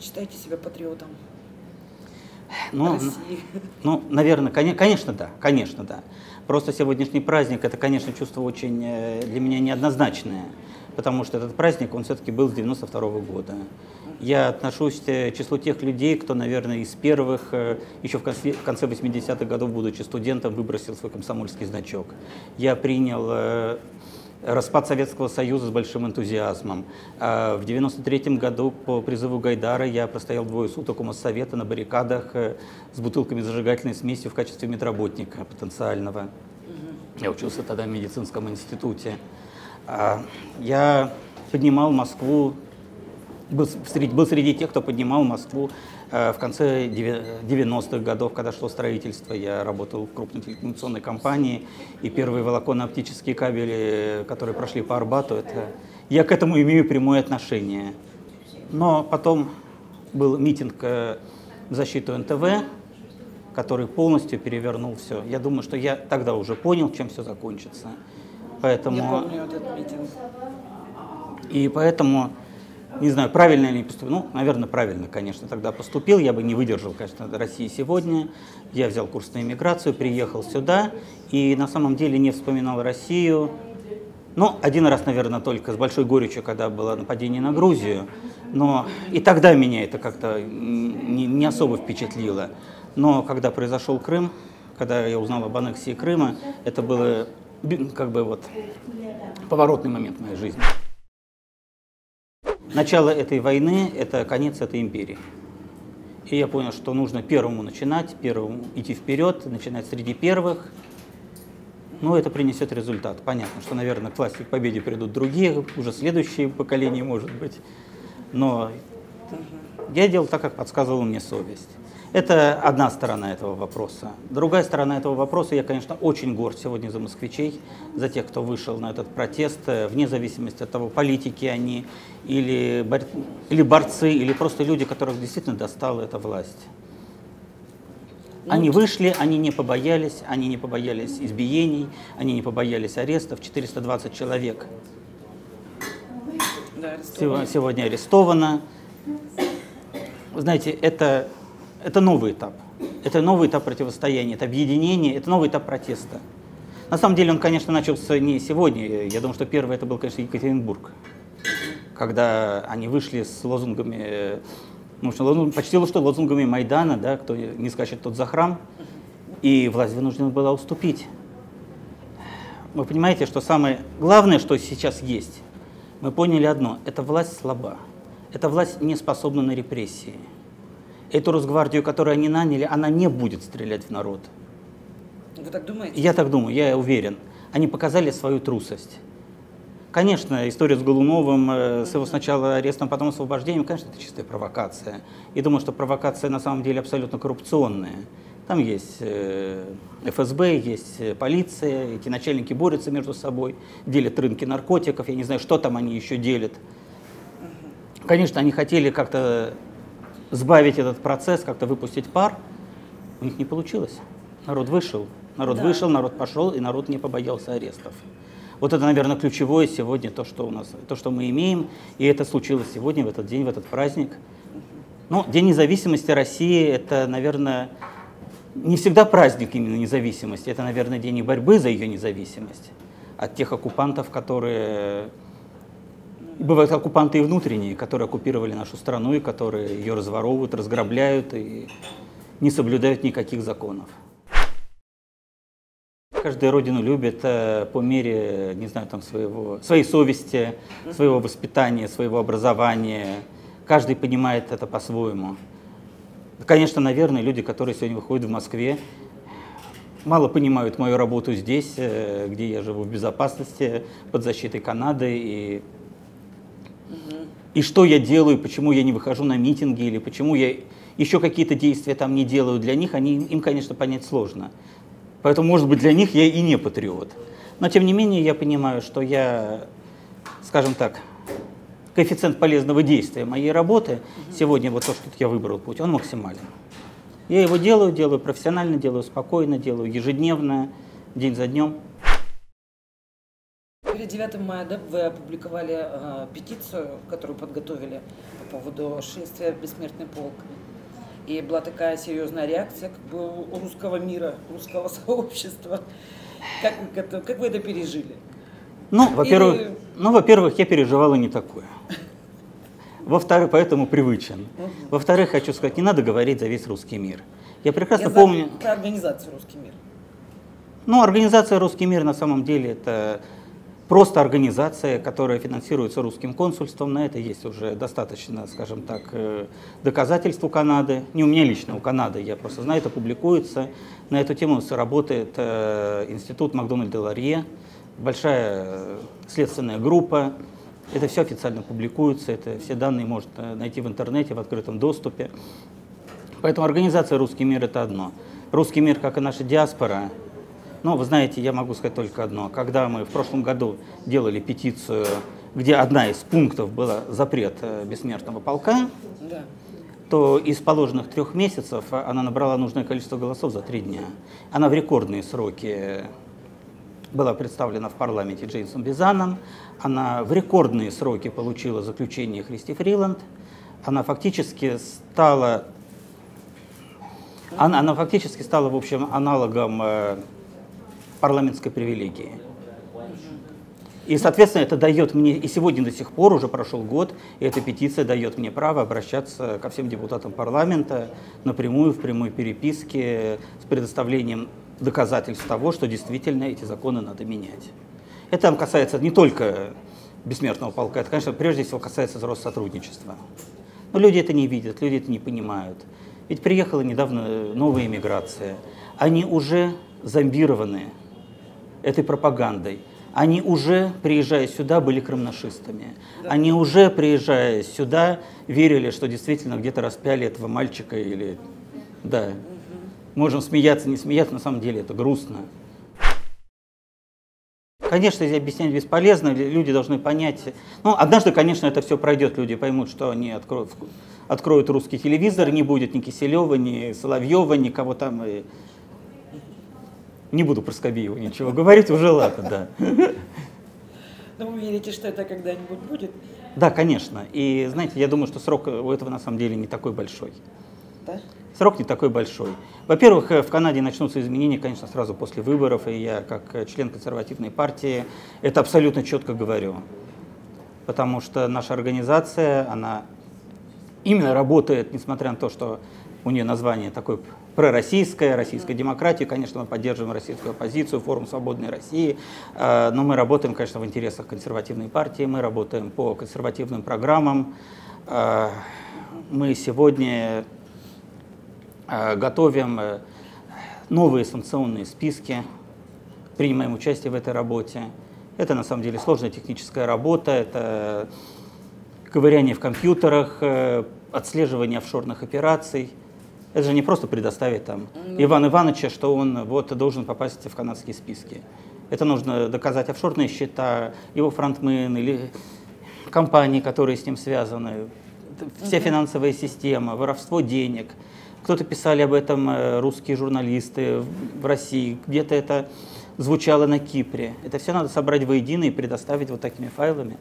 Считаете себя патриотом? Ну, наверное, конечно, да, конечно, да. Просто сегодняшний праздник, это, конечно, чувство очень для меня неоднозначное, потому что этот праздник, он все-таки был с 92-го года. Я отношусь к числу тех людей, кто, наверное, из первых, еще в конце 80-х годов, будучи студентом, выбросил свой комсомольский значок. Я принял распад Советского Союза с большим энтузиазмом. В 1993 году по призыву Гайдара я простоял двое суток у Моссовета на баррикадах с бутылками зажигательной смеси в качестве медработника потенциального. Я учился тогда в медицинском институте. Я поднимал Москву, был среди тех, кто поднимал Москву в конце 90-х годов, когда шло строительство. Я работал в крупной телекоммуникационной компании, и первые волоконно-оптические кабели, которые прошли по Арбату, это... я к этому имею прямое отношение. Но потом был митинг в защиту НТВ, который полностью перевернул все. Я думаю, что я тогда уже понял, чем все закончится. Поэтому... Я помню этот митинг. И поэтому... Не знаю, правильно ли поступил. Ну, наверное, правильно, конечно, тогда поступил. Я бы не выдержал, конечно, России сегодня. Я взял курс на эмиграцию, приехал сюда и на самом деле не вспоминал Россию. Ну, один раз, наверное, только с большой горечью, когда было нападение на Грузию. Но и тогда меня это как-то не особо впечатлило. Но когда произошел Крым, когда я узнал об аннексии Крыма, это было как бы вот поворотный момент в моей жизни. Начало этой войны – это конец этой империи. И я понял, что нужно первому начинать, первому идти вперед, начинать среди первых. Но это принесет результат. Понятно, что, наверное, к власти, к победе придут другие, уже следующие поколения, может быть. Но я делал так, как подсказывала мне совесть. Это одна сторона этого вопроса. Другая сторона этого вопроса, я, конечно, очень горд сегодня за москвичей, за тех, кто вышел на этот протест, вне зависимости от того, политики они или борцы, или просто люди, которых действительно достала эта власть. Они вышли, они не побоялись избиений, они не побоялись арестов, 420 человек сегодня арестовано. Вы знаете, это новый этап. Это новый этап противостояния, это объединение, это новый этап протеста. На самом деле он, конечно, начался не сегодня. Я думаю, что первый это был, конечно, Екатеринбург, когда они вышли с лозунгами, ну, почти что лозунгами Майдана, да, кто не скачет, тот за храм, и власть вынуждена была уступить. Вы понимаете, что самое главное, что сейчас есть, мы поняли одно, эта власть слаба, эта власть не способна на репрессии. Эту Росгвардию, которую они наняли, она не будет стрелять в народ. Вы так думаете? Я так думаю, я уверен. Они показали свою трусость. Конечно, история с Голуновым, с его сначала арестом, потом освобождением, конечно, это чистая провокация. И думаю, что провокация на самом деле абсолютно коррупционная. Там есть ФСБ, есть полиция, эти начальники борются между собой, делят рынки наркотиков, я не знаю, что там они еще делят. Конечно, они хотели как-то... сбавить этот процесс, как-то выпустить пар, у них не получилось. Народ вышел, народ пошел, и народ не побоялся арестов. Вот это, наверное, ключевое сегодня, то, что мы имеем, и это случилось сегодня, в этот день, в этот праздник. Ну, День независимости России, это, наверное, не всегда праздник именно независимости, это, наверное, день борьбы за ее независимость от тех оккупантов, которые... Бывают оккупанты и внутренние, которые оккупировали нашу страну, и которые ее разворовывают, разграбляют и не соблюдают никаких законов. Каждая родину любит по мере, не знаю, там, своей совести, своего воспитания, своего образования. Каждый понимает это по-своему. Конечно, наверное, люди, которые сегодня выходят в Москве, мало понимают мою работу здесь, где я живу в безопасности, под защитой Канады и что я делаю, почему я не выхожу на митинги, или почему я еще какие-то действия там не делаю для них, им, конечно, понять сложно. Поэтому, может быть, для них я и не патриот. Но, тем не менее, я понимаю, что я, скажем так, коэффициент полезного действия моей работы, сегодня вот то, что я выбрал путь, он максимален. Я его делаю профессионально, делаю спокойно, делаю ежедневно, день за днем. Более 9 мая вы опубликовали петицию, которую подготовили по поводу шествия «Бессмертный полк». И была такая серьезная реакция как бы у русского мира, русского сообщества. Как вы это пережили? Ну, во-первых, я переживала не такое. Во-вторых, поэтому привычен. Во-вторых, хочу сказать, не надо говорить за весь русский мир. Я прекрасно помню... Про организацию «Русский мир». Ну, организация «Русский мир» на самом деле это просто организация, которая финансируется русским консульством. На это есть уже достаточно, скажем так, доказательств у Канады. Не у меня лично, у Канады. Я просто знаю, это публикуется. На эту тему работает институт Макдональда Ларье, большая следственная группа. Это все официально публикуется, это все данные можно найти в интернете, в открытом доступе. Поэтому организация «Русский мир» — это одно. «Русский мир», как и наша диаспора, но вы знаете, я могу сказать только одно. Когда мы в прошлом году делали петицию, где одна из пунктов была запрет бессмертного полка, да, то из положенных 3 месяцев она набрала нужное количество голосов за 3 дня. Она в рекордные сроки была представлена в парламенте Джеймсом Безаном, она в рекордные сроки получила заключение Кристи Фриланд, она фактически стала, в общем, аналогом парламентской привилегии. И, соответственно, это дает мне, и сегодня до сих пор, уже прошел год, и эта петиция дает мне право обращаться ко всем депутатам парламента напрямую, в прямой переписке, с предоставлением доказательств того, что действительно эти законы надо менять. Это касается не только бессмертного полка, это, конечно, прежде всего касается Россотрудничества. Но люди это не видят, люди это не понимают. Ведь приехала недавно новая иммиграция. Они уже зомбированы этой пропагандой. Они уже, приезжая сюда, были крымнашистами. Они уже, приезжая сюда, верили, что действительно где-то распяли этого мальчика или... Да. Можем смеяться, не смеяться, на самом деле это грустно. Конечно, здесь объяснять бесполезно, люди должны понять. Ну, однажды, конечно, это все пройдет, люди поймут, что они откроют русский телевизор, не будет ни Киселева, ни Соловьева, ни кого там. И... Не буду про Скобиева ничего говорить, уже ладно, да. Но вы верите, что это когда-нибудь будет? Да, конечно. И, знаете, я думаю, что срок у этого на самом деле не такой большой. Да? Срок не такой большой. Во-первых, в Канаде начнутся изменения, конечно, сразу после выборов, и я, как член консервативной партии, это абсолютно четко говорю. Потому что наша организация, она именно работает, несмотря на то, что у нее название такое пророссийское, российская демократия, конечно, мы поддерживаем российскую оппозицию, форум «Свободной России», но мы работаем, конечно, в интересах консервативной партии, мы работаем по консервативным программам. Мы сегодня... готовим новые санкционные списки, принимаем участие в этой работе. Это на самом деле сложная техническая работа, это ковыряние в компьютерах, отслеживание офшорных операций. Это же не просто предоставить там Ивану Ивановичу, что он вот должен попасть в канадские списки. Это нужно доказать офшорные счета, его фронтмен или компании, которые с ним связаны, вся финансовая система, воровство денег. Кто-то писали об этом русские журналисты в России, где-то это звучало на Кипре. Это все надо собрать воедино и предоставить вот такими файлами,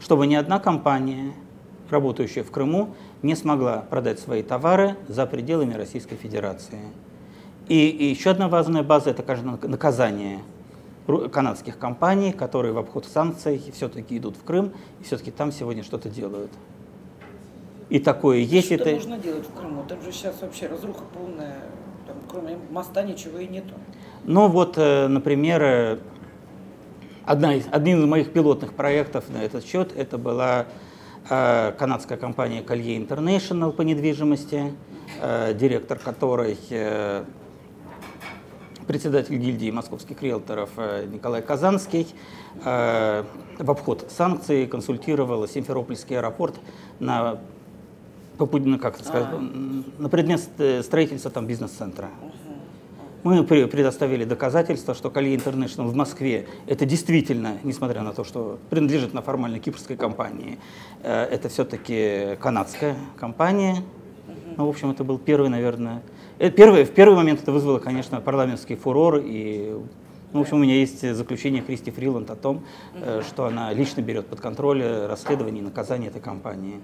чтобы ни одна компания, работающая в Крыму, не смогла продать свои товары за пределами Российской Федерации. И еще одна важная база – это, конечно, наказание канадских компаний, которые в обход санкций все-таки идут в Крым и все-таки там сегодня что-то делают. И такое есть. Что нужно делать в Крыму? Там же сейчас вообще разруха полная, там, кроме моста ничего и нету. Ну вот, например, одним из моих пилотных проектов на этот счет, это была канадская компания Kali International по недвижимости, директор которой председатель гильдии московских риэлторов Николай Казанский в обход санкций консультировал Симферопольский аэропорт на предмет строительства там бизнес-центра. Мы предоставили доказательства, что Kali International в Москве это действительно, несмотря на то, что принадлежит на формально кипрской компании, это все-таки канадская компания. Ну, в общем, это был первый, наверное... В первый момент это вызвало, конечно, парламентский фурор и Ну, в общем, у меня есть заключение Кристи Фриланд о том, что она лично берет под контроль расследование и наказание этой компании.